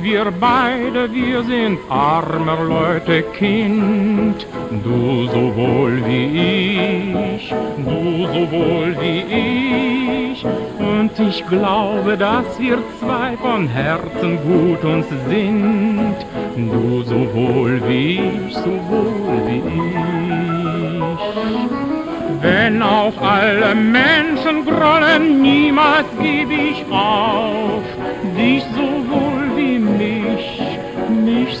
Wir beide, wir sind armer Leute Kind, du sowohl wie ich, du sowohl wie ich. Und ich glaube, dass wir zwei von Herzen gut uns sind, du sowohl wie ich, sowohl wie ich. Wenn auch alle Menschen grollen, niemals gebe ich auf, dich sowohl mich